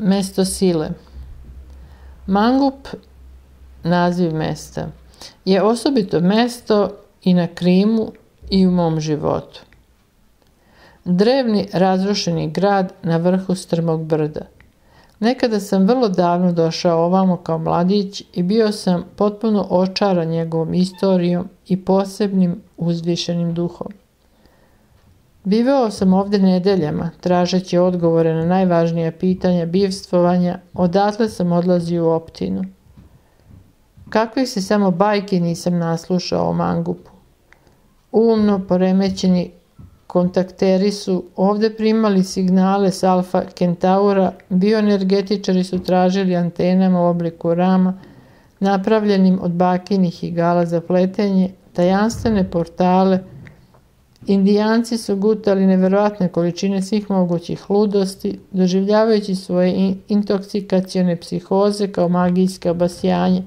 Mesto sile. Mangup, naziv mesta, je osobito mesto i na Krimu i u mom životu. Drevni razrušeni grad na vrhu strmog brda. Nekada sam vrlo davno došao ovamo kao mladić i bio sam potpuno očaran njegovom istorijom i posebnim uzvišenim duhom. Bivao sam ovdje nedeljama, tražeći odgovore na najvažnija pitanja bivstvovanja, odatle sam odlazio u optinu. Kakvih se samo bajki nisam naslušao o Mangupu. Umno poremećeni kontakteri su ovdje primali signale s Alfa Kentaura, bioenergetičari su tražili antenama u obliku rama, napravljenim od bakinih igala za pletenje, tajanstvene portale. Indijanci su gutali neverovatne količine svih mogućih ludosti, doživljavajući svoje intoksikacione psihoze kao magijska basjanja.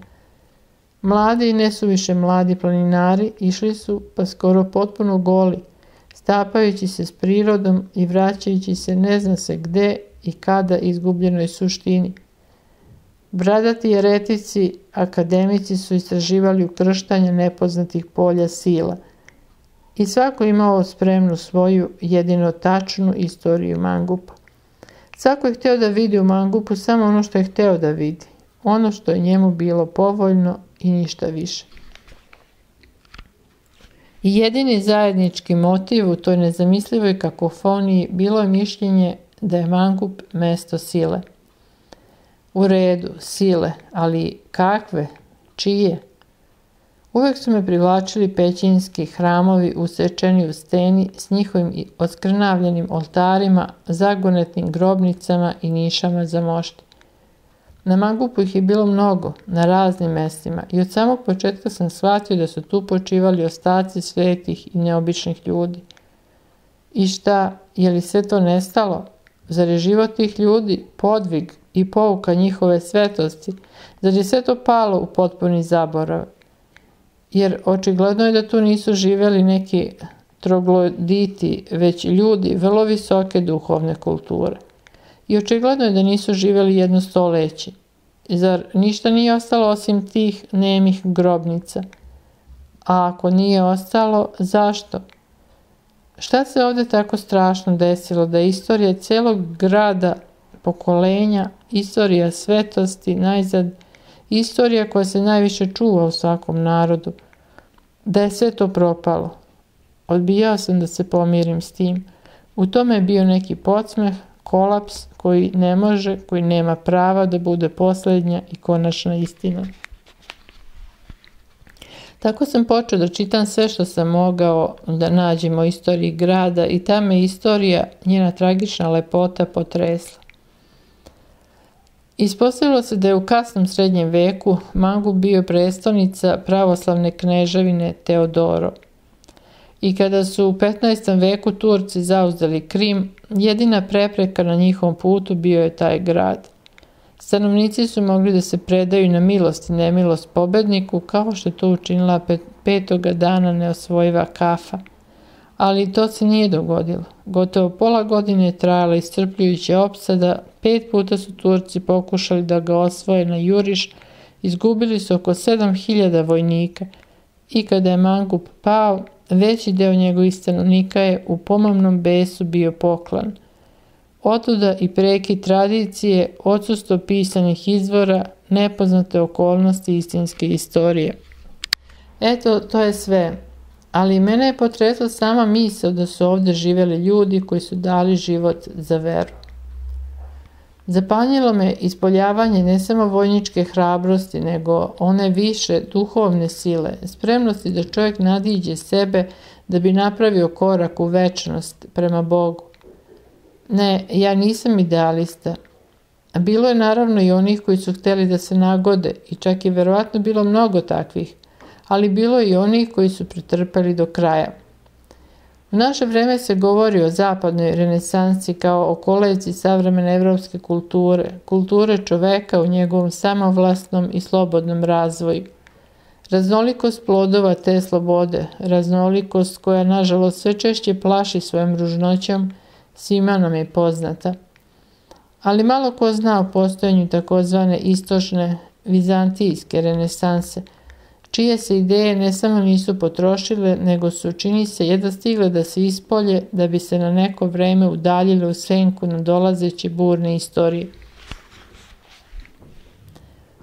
Mladi i nesuviše mladi planinari išli su pa skoro potpuno goli, stapajući se s prirodom i vraćajući se ne zna se gde i kada izgubljenoj suštini. Bradati jeretici, akademici su istraživali ukrštanje nepoznatih polja sila. I svako imao spremnu svoju jedino tačnu istoriju Mangupa. Svako je hteo da vidi u Mangupu samo ono što je hteo da vidi, ono što je njemu bilo povoljno i ništa više. I jedini zajednički motiv u toj nezamislivoj kakofoniji bilo je mišljenje da je Mangup mesto sile. U redu, sile, ali kakve, čije? Uvek su me privlačili pećinski hramovi usečeni u steni s njihovim oskrnavljenim oltarima, zagonetnim grobnicama i nišama za mošti. Na Mangupu ih je bilo mnogo, na raznim mestima, i od samog početka sam shvatio da su tu počivali ostaci svetih i neobičnih ljudi. I šta, je li sve to nestalo? Zar je život tih ljudi podvig i pouka njihove svetosti? Zar je sve to palo u potpuni zaborav? Jer očigledno je da tu nisu živjeli neki trogloditi, već ljudi vrlo visoke duhovne kulture. I očigledno je da nisu živjeli jedno stoleće. Zar ništa nije ostalo osim tih nemih grobnica? A ako nije ostalo, zašto? Šta se ovdje tako strašno desilo da istorija celog grada, pokolenja, istorija svetosti, najzad istorija koja se najviše čuva u svakom narodu, da je sve to propalo? Odbijao sam da se pomirim s tim. U tome je bio neki podsmeh, kolaps koji ne može, koji nema prava da bude posljednja i konačna istina. Tako sam počeo da čitam sve što sam mogao da nađem o istoriji grada i ta me istorija, njena tragična lepota, potresla. Ispostavilo se da je u kasnom srednjem veku Mangup bio prestonica pravoslavne kneževine Teodoro. I kada su u 15. veku Turci zauzeli Krim, jedina prepreka na njihovom putu bio je taj grad. Stanovnici su mogli da se predaju na milost i nemilost pobedniku, kao što je to učinila 5. dana neosvojiva Kafa. Ali to se nije dogodilo. Gotovo pola godine je trajala iscrpljujuća opsada, 5 puta su Turci pokušali da ga osvoje na juriš, izgubili su oko 7000 vojnika i kada je Mangup pao, veći deo njegovih stanovnika je u pomamnom besu bio poklan. Otuda i preki tradicije, odsustvo pisanih izvora, nepoznate okolnosti istinske istorije. Eto, to je sve. Ali mene je potresla sama misao da su ovdje živjeli ljudi koji su dali život za veru. Zapanjilo me ispoljavanje ne samo vojničke hrabrosti, nego one više duhovne sile, spremnosti da čovjek nadiđe sebe da bi napravio korak u večnost prema Bogu. Ne, ja nisam idealista. Bilo je naravno i onih koji su htjeli da se nagode i čak je verovatno bilo mnogo takvih, ali bilo je i onih koji su pretrpeli do kraja. U naše vreme se govori o zapadnoj renesansi kao o kolevci savremene evropske kulture, kulture čoveka u njegovom samovlasnom i slobodnom razvoju. Raznolikost plodova te slobode, raznolikost koja nažalost sve češće plaši svojom ružnoćom, svima nam je poznata. ali malo ko zna o postojanju takozvane istočne vizantijske renesanse, čije se ideje ne samo nisu potrošile, nego su, čini se, jedva stigle da se ispolje da bi se na neko vreme udaljile u senku nadolazeći burne istorije.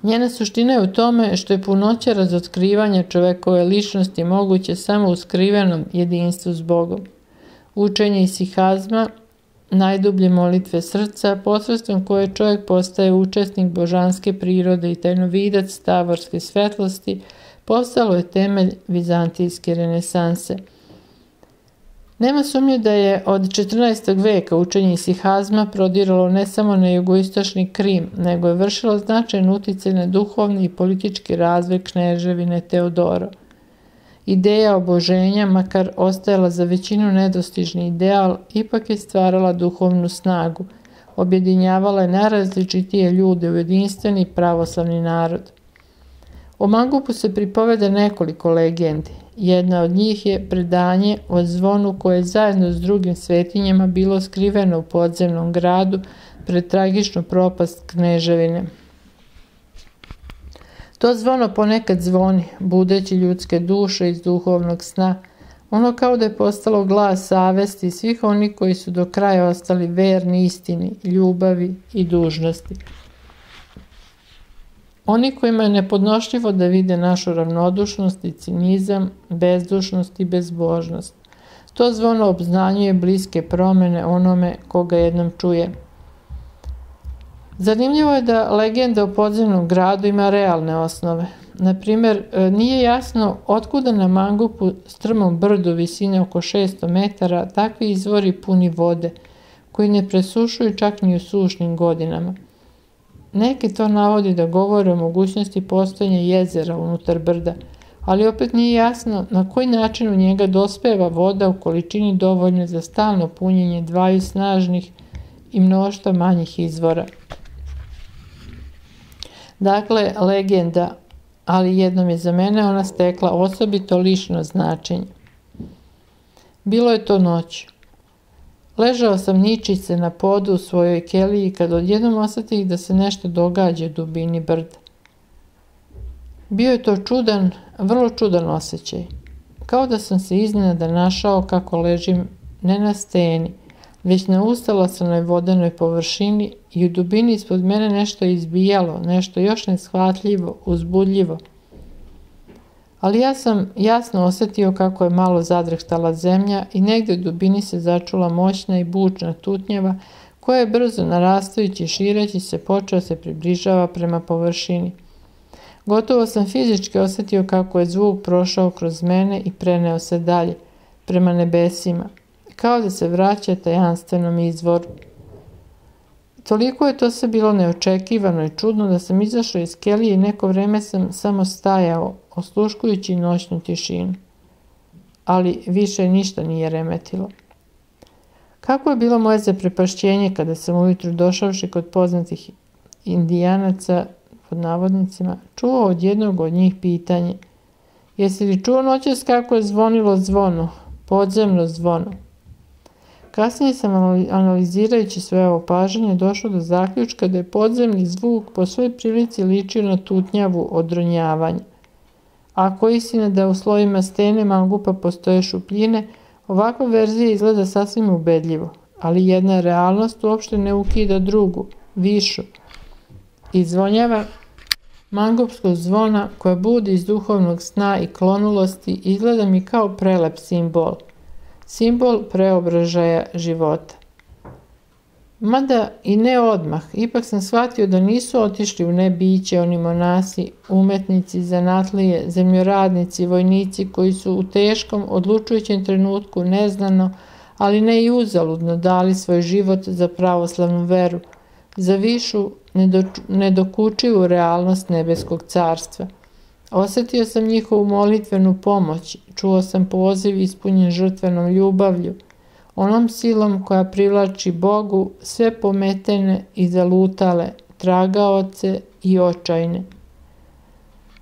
Njena suština je u tome što je punoća razotkrivanja čovekove ličnosti moguće samo u skrivenom jedinstvu s Bogom. Učenje Isihazma, najdublje molitve srca, posredstvom koje čovjek postaje učesnik božanske prirode i tajnovidac taborske svetlosti, postalo je temelj vizantijske renesanse. Nema sumnju da je od 14. veka učenje Isihazma prodiralo ne samo na jugoistočni Krim, nego je vršilo značajan uticaj na duhovni i politički razvoj kneževine Teodoro. Ideja oboženja, makar ostajala za većinu nedostižni ideal, ipak je stvarala duhovnu snagu, objedinjavala je najrazličitije ljude u jedinstveni pravoslavni narod. O Mangupu se pripovede nekoliko legendi. Jedna od njih je predanje o zvonu koje je zajedno s drugim svetinjama bilo skriveno u podzemnom gradu pred tragičnu propast kneževine. To zvono ponekad zvoni, budeći ljudske duše iz duhovnog sna, ono kao da je postalo glas savesti svih onih koji su do kraja ostali verni istini, ljubavi i dužnosti. Oni kojima je nepodnošljivo da vide našu ravnodušnost i cinizam, bezdušnost i bezbožnost. To zvono obznanjuje bliske promene onome koga jednom čuje. Zanimljivo je da legenda o podzemnom gradu ima realne osnove. Naprimjer, nije jasno otkuda na Mangupu, strmom brdu visine oko 600 metara, takvi izvori puni vode, koji ne presušuju čak ni u sušnim godinama. Neki to navodi da govore o mogućnosti postojanja jezera unutar brda, ali opet nije jasno na koji način u njega dospeva voda u količini dovoljne za stalno punjenje dvaju snažnih i mnoštva manjih izvora. Dakle, legenda, ali jednom je za mene ona stekla osobito lično značenje. Bilo je to noć. Ležao sam ničice na podu u svojoj keliji kad odjednom osetih da se nešto događa u dubini brda. Bio je to čudan, vrlo čudan osjećaj. Kao da sam se iznenada našao kako ležim ne na steni, već na ustalasanoj vodenoj površini i u dubini ispod mene nešto je izbijalo, nešto još neshvatljivo, uzbudljivo. Ali ja sam jasno osjetio kako je malo zadrhtala zemlja i negdje u dubini se začula moćna i bučna tutnjava koja je brzo narastujući i šireći se počeo se približava prema površini. Gotovo sam fizički osjetio kako je zvuk prošao kroz mene i preneo se dalje, prema nebesima, kao da se vraća tajanstvenom izvoru. Toliko je to sve bilo neočekivano i čudno da sam izašao iz kelije i neko vreme sam samo stajao, osluškujući noćnu tišinu. Ali više ništa nije remetilo. Kako je bilo moje zaprepašćenje kada sam ujutru došavši kod poznatih indijanaca, pod navodnicima, čuo od jednog od njih pitanje: "Jesi li čuo noćas kako je zvonilo zvono, podzemno zvono?" Kasnije sam, analizirajući svoje opažanje, došao do zaključka da je podzemni zvuk po svoj prilici ličio na tutnjavu odronjavanja. Ako je istina da u slojima stene Mangupa postoje šupljine, ovakva verzija izgleda sasvim ubedljivo, ali jedna realnost uopšte ne ukida drugu, višu. Izvonjava mangupskog zvona koja budi iz duhovnog sna i klonulosti izgleda mi kao prelep simbol. Simbol preobražaja života. Mada i ne odmah, ipak sam shvatio da nisu otišli u nebiće oni monasi, umetnici, zanatlije, zemljoradnici, vojnici koji su u teškom, odlučujućem trenutku neznano, ali ne i uzaludno dali svoj život za pravoslavnu veru, za višu, nedokučivu realnost nebeskog carstva. Osetio sam njihovu molitvenu pomoć, čuo sam poziv ispunjen žrtvenom ljubavlju, onom silom koja privlači Bogu sve pometene i zalutale, tragaoce i očajne.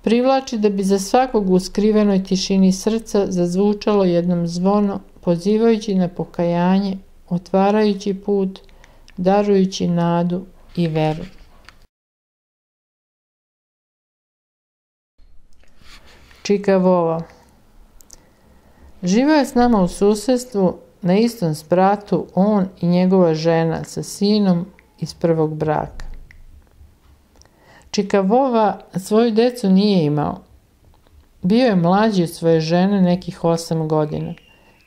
Privlači da bi za svakog u skrivenoj tišini srca zazvučalo jednom zvono, pozivajući na pokajanje, otvarajući put, darujući nadu i veru. Čika Vova. Živao je s nama u susjedstvu na istom spratu on i njegova žena sa sinom iz prvog braka. Čika Vova svoju decu nije imao. Bio je mlađi od svoje žene nekih 8 godina.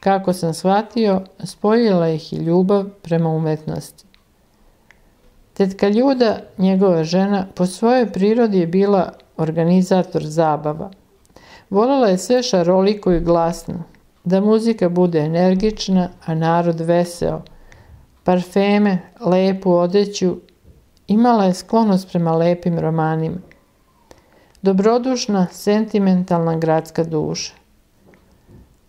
Kako sam shvatio, spojila ih i ljubav prema umetnosti. Tetka Ljuda, njegova žena, po svojoj prirodi je bila organizator zabava. Voljela je sve šaroliko i glasno, da muzika bude energična, a narod veseo, parfeme, lepu odeću, imala je sklonost prema lepim romanima. Dobrodušna, sentimentalna gradska duša.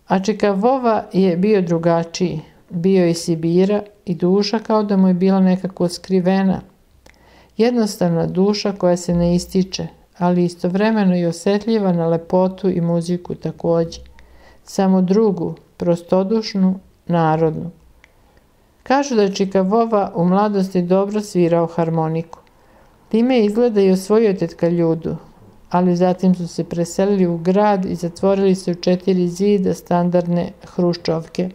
A Čika Vova je bio drugačiji, bio iz Sibira i duša kao da mu je bila nekako skrivena. Jednostavna duša koja se ne ističe, ali istovremeno i osjetljiva na lepotu i muziku takođe. Samo drugu, prostodušnu, narodnu. Kažu da je Čika Vova u mladosti dobro svirao harmoniku. Time je izgleda i osvojio tetka Ljudu, ali zatim su se preselili u grad i zatvorili se u 4 zida standardne hruščovke.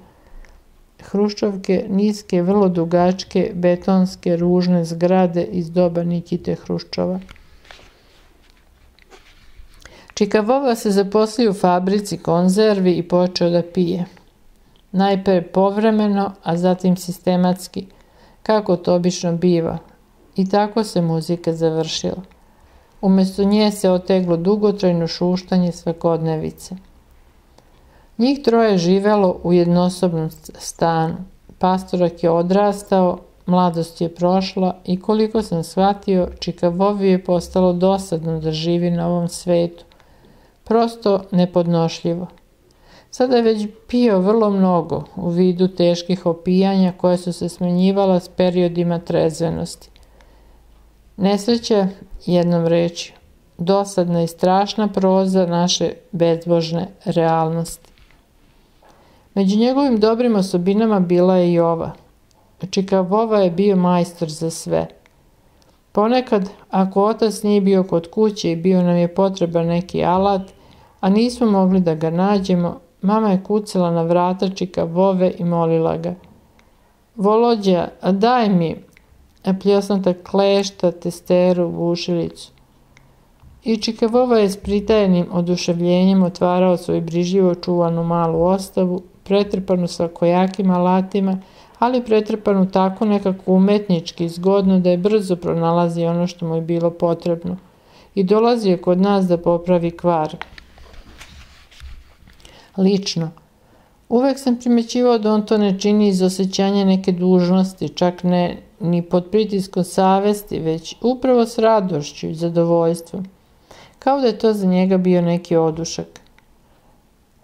Hruščovke, niske, vrlo dugačke, betonske, ružne zgrade iz doba Nikite Hruščova. Čika Vova se zaposlio u fabrici konzervi i počeo da pije. Najpre povremeno, a zatim sistematski, kako to obično biva. I tako se muzika završila. Umesto nje se oteglo dugotrajno šuštanje svakodnevice. Njih troje živelo u jednosobnom stanu. Pastorak je odrastao, mladost je prošla i koliko sam shvatio, Čika Vovi je postalo dosadno da živi na ovom svetu. Prosto nepodnošljivo. Sada je već pio vrlo mnogo u vidu teških opijanja koje su se smenjivala s periodima trezvenosti. Nesreća, jednom rečju, dosadna i strašna proza naše bezbožne realnosti. Među njegovim dobrim osobinama bila je i ova. Čika Vova je bio majstor za sve. Ponekad, ako otac nije bio kod kuće i bio nam je potreban neki alat, a nismo mogli da ga nađemo, mama je kucala na vrata Čika Vove i molila ga. Volođa, daj mi pljosnata klešta, testeru, bušilicu. I Čika Vova je s pritajenim oduševljenjem otvarao svoju brižljivo čuvanu malu ostavu, pretrpanu svakojakim alatima, ali pretrpanu tako nekako umetnički, zgodno da je brzo pronalazi ono što mu je bilo potrebno. I dolazi je kod nas da popravi kvar. Lično. Uvek sam primećivao da on to ne čini iz osjećanja neke dužnosti, čak ne ni pod pritiskom savesti, već upravo s radošću i zadovoljstvom. Kao da je to za njega bio neki odušak.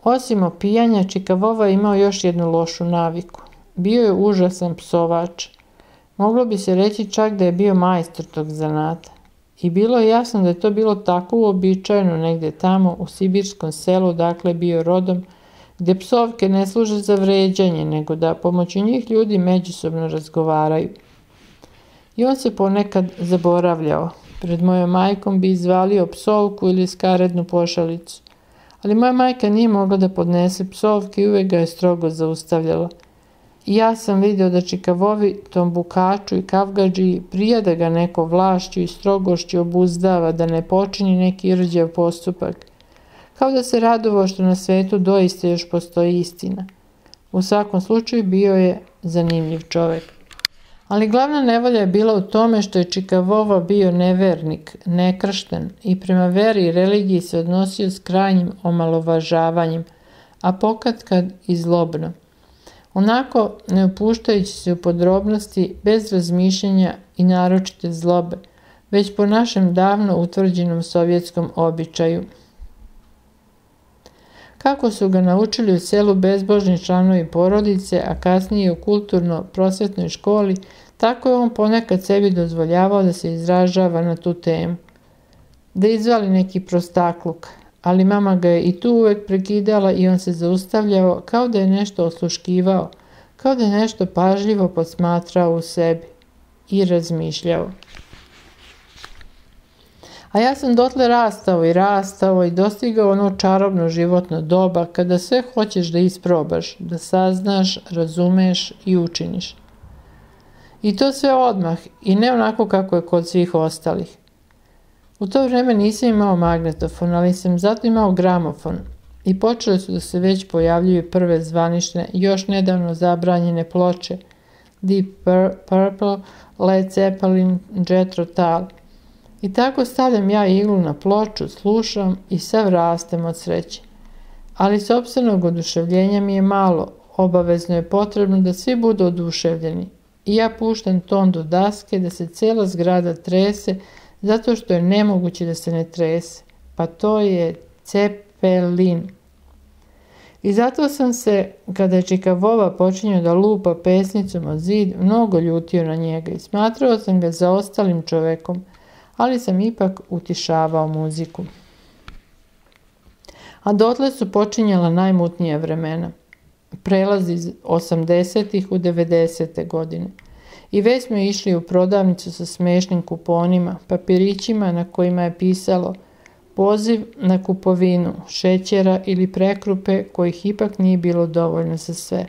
Osim opijanja, Čika Vova je imao još jednu lošu naviku. Bio je užasan psovač. Moglo bi se reći čak da je bio majstor tog zanata. I bilo je jasno da je to bilo tako uobičajeno negde tamo u sibirskom selu, dakle bio rodom, gde psovke ne služe za vređanje, nego da pomoću njih ljudi međusobno razgovaraju. I on se ponekad zaboravljao. Pred mojom majkom bi izvalio psovku ili skarednu pošalicu. Ali moja majka nije mogla da podnese psovke i uvek ga je strogo zaustavljala. I ja sam vidio da Čika Vovi, tom bukaču i kavgadžiji, prija da ga neko vlašću i strogošću obuzdava da ne počini neki rđav postupak. Kao da se radovao što na svetu doista još postoji istina. U svakom slučaju bio je zanimljiv čovek. Ali glavna nevolja je bila u tome što je Čika Vova bio nevernik, nekršten i prema veri i religiji se odnosio s krajnjim omalovažavanjem, a pokatkad i zlobno. Onako, ne upuštajući se u podrobnosti, bez razmišljenja i naročite zlobe, već po našem davno utvrđenom sovjetskom običaju. Kako su ga naučili u selu bezbožni članovi porodice, a kasnije u kulturno-prosvetnoj školi, tako je on ponekad sebi dozvoljavao da se izražava na tu temu. Da izvali neki prostakluk, ali mama ga je i tu uvek prekidala i on se zaustavljao kao da je nešto osluškivao, kao da je nešto pažljivo posmatrao u sebi. i razmišljao. A ja sam dotle rastao i rastao i dostigao ono čarobno životno doba kada sve hoćeš da isprobaš, da saznaš, razumeš i učiniš. I to sve odmah i ne onako kako je kod svih ostalih. U to vreme nisam imao magnetofon, ali sam zato imao gramofon i počele su da se već pojavljuju prve zvanične, još nedavno zabranjene ploče Deep Purple, Led Zeppelin, Jet Rotal. I tako stavljam ja iglu na ploču, slušam i sav rastem od sreće. Ali sopstvenog oduševljenja mi je malo, obavezno je potrebno da svi budu oduševljeni. I ja puštam ton do daske da se cela zgrada trese zato što je nemoguće da se ne trese. Pa to je Cepelin. I zato sam se, kada je Čikavova počinjao da lupa pesnicom o zid, mnogo ljutio na njega i smatrao sam ga zaostalim čovekom, ali sam ipak utišavao muziku. A dotle su počinjala najmutnija vremena. Prelaz iz 80-ih u 90. godine. I već smo išli u prodavnicu sa smešnim kuponima, papirićima na kojima je pisalo poziv na kupovinu, šećera ili prekrupe kojih ipak nije bilo dovoljno za sve.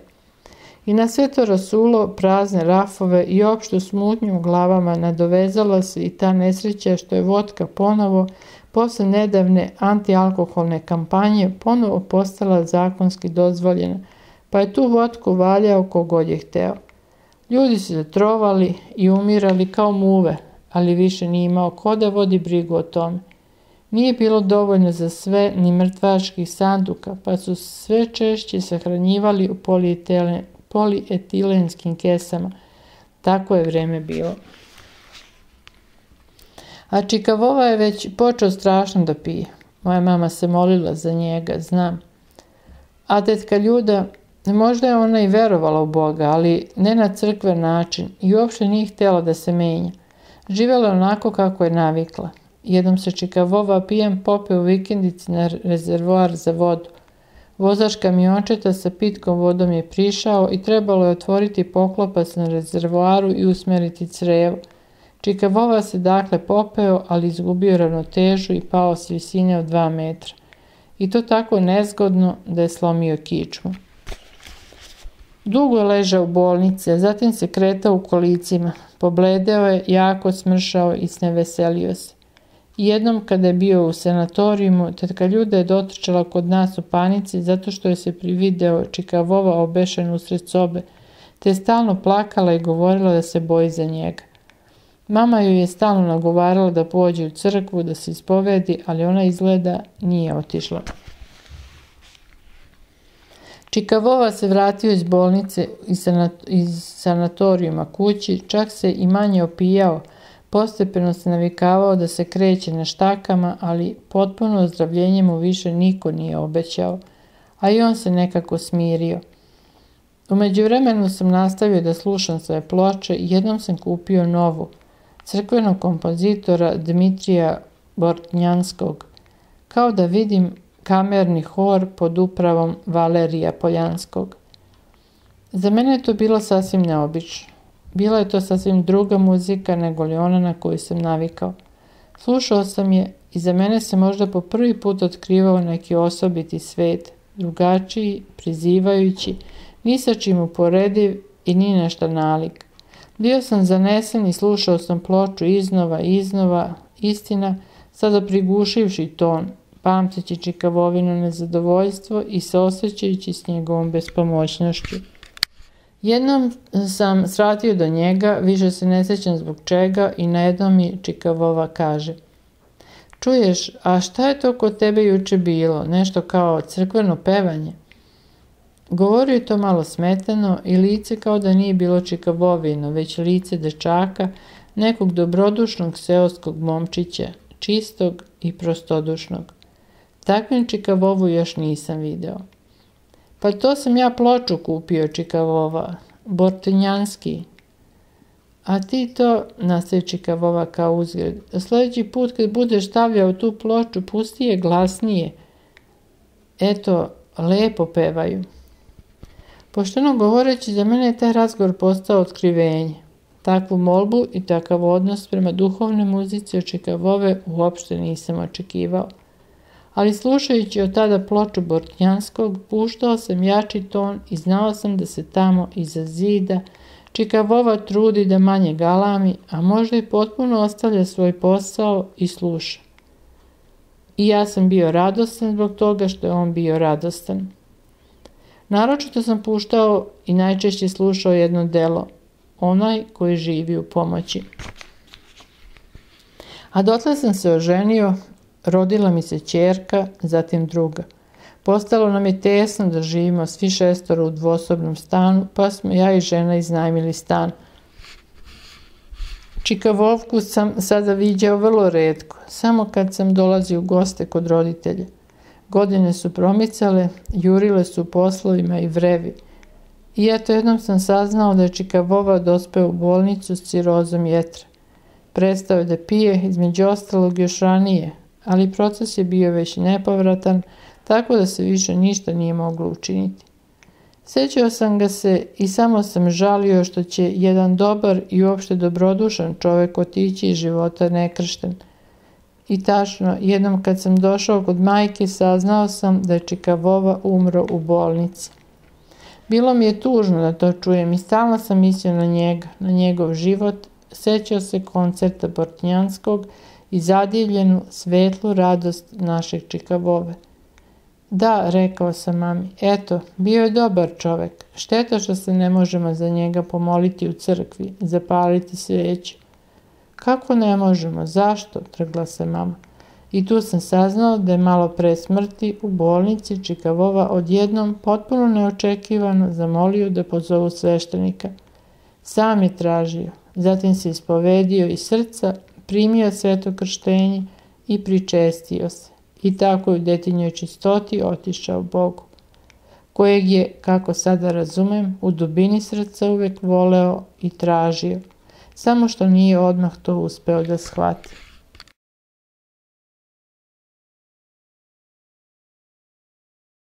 I na sve to rasulo, prazne rafove i opštu smutnju u glavama nadovezala se i ta nesreća što je vodka ponovo, posle nedavne antialkoholne kampanje, ponovo postala zakonski dozvoljena, pa je tu vodku valjao kogod je hteo. Ljudi su se trovali i umirali kao muve, ali više nije imao ko da vodi brigu o tome. Nije bilo dovoljno za sve ni mrtvačkih sanduka, pa su sve češće sahranjivali u polietilenskim kesama. Tako je vreme bilo. A Čikavova je već počeo strašno da pije. Moja mama se molila za njega, znam. A tetka Ljuda, možda je ona i verovala u Boga, ali ne na crkven način i uopšte nije htjela da se menja. Živjela onako kako je navikla. Jednom se Čikavova pijem pope u vikendici na rezervoar za vodu. Vozač kamiončeta sa pitkom vodom je prišao i trebalo je otvoriti poklopac na rezervoaru i usmeriti crevo. Čikavova se dakle popeo, ali izgubio ravnotežu i pao s visine od 2 metra. I to tako nezgodno da je slomio kičmu. Dugo je ležao u bolnici, a zatim se kretao u kolicima. Pobledeo je, jako smršao i sneveselio se. Jednom kada je bio u sanatorijumu, tetka Ljuda je dotrčala kod nas u panici zato što je se privideo Čikavova obešen usred sobe, te je stalno plakala i govorila da se boji za njega. Mama joj je stalno nagovarala da pođe u crkvu, da se ispovedi, ali ona izgleda nije otišla. Čikavova se vratio iz bolnice i iz sanatorijuma kući, čak se i manje opijao, postepeno se navikavao da se kreće na štakama, ali potpuno ozdravljenje mu više niko nije obećao, a i on se nekako smirio. U međuvremenu sam nastavio da slušam svoje ploče i jednom sam kupio novu, crkvenog kompozitora Dmitrija Bortnjanskog, kao da vidim kamerni hor pod upravom Valerija Poljanskog. Za mene je to bilo sasvim neobično. Bila je to sasvim druga muzika nego li ona na koju sam navikao. Slušao sam je i za mene se možda po prvi put otkrivao neki osobiti svet, drugačiji, prizivajući, ni sa čim uporediv i ni na šta nalik. Bio sam zanesen i slušao sam ploču iznova, istina, sada prigušivši ton, pamteći Čikavovino nezadovoljstvo i se osjećajući s njegovom bespomoćnošću. Jednom sam sratio do njega, više se ne sjećam zbog čega, i na jednom mi Čikavova kaže: "Čuješ, a šta je to kod tebe juče bilo, nešto kao crkveno pevanje?" Govorio je to malo smetano i lice kao da nije bilo Čikavovino, već lice dečaka, nekog dobrodušnog seoskog momčića, čistog i prostodušnog. Takvim Čikavovu još nisam video. "Pa to sam ja ploču kupio, Čikavova, Bortnjanski. A ti to", nastavi Čikavova kao uzgred, "sljedeći put kad budeš stavljao tu ploču, pusti je glasnije. Eto, lepo pevaju." Pošteno govoreći, za mene je taj razgovor postao otkrivenje. Takvu molbu i takav odnos prema duhovnoj muzici od Čikavove uopšte nisam očekivao. Ali slušajući od tada ploču Bortnjanskog, puštao sam jači ton i znao sam da se tamo iza zida Čikavova trudi da manje galami, a možda i potpuno ostavlja svoj posao i sluša. I ja sam bio radostan zbog toga što je on bio radostan. Naročito sam puštao i najčešće slušao jedno delo, onaj koji živi u pomoći. A dotle sam se oženio, rodila mi se ćerka, zatim druga. Postalo nam je tesno da živimo svi šestoro u dvosobnom stanu, pa smo ja i žena iznajmili stan. Čikavovku sam sada viđao vrlo retko, samo kad sam dolazio u goste kod roditelja. Godine su promicale, jurile su poslovima i vrevi. I eto jednom sam saznao da je Čikavova dospeo u bolnicu s cirozom jetre. Prestao je da pije, između ostalog još ranije, ali proces je bio već nepovratan, tako da se više ništa nije moglo učiniti. Sjećao sam ga se i samo sam žalio što će jedan dobar i uopšte dobrodušan čovjek otići iz života nekršten. I tačno, jednom kad sam došao kod majke, saznao sam da je Čikavova umro u bolnici. Bilo mi je tužno da to čujem i stalno sam mislio na njega, na njegov život. Sjećao se koncerta Bortnjanskog i zadivljenu, svetlu radost našeg Čikavove. Da, rekao sam mami, eto, bio je dobar čovek. Šteta što se ne možemo za njega pomoliti u crkvi, zapaliti sveću. Kako ne možemo, zašto? Trgla se mama. I tu sam saznao da je malo pre smrti u bolnici Čikavova odjednom potpuno neočekivano zamolio da pozovu sveštenika. Sam je tražio, zatim se ispovedio iz srca, primio sveto krštenje i pričestio se. I tako je u detinjoj čistoti otišao Bogu, kojeg je, kako sada razumem, u dubini srca uvek voleo i tražio, samo što nije odmah to uspeo da shvati.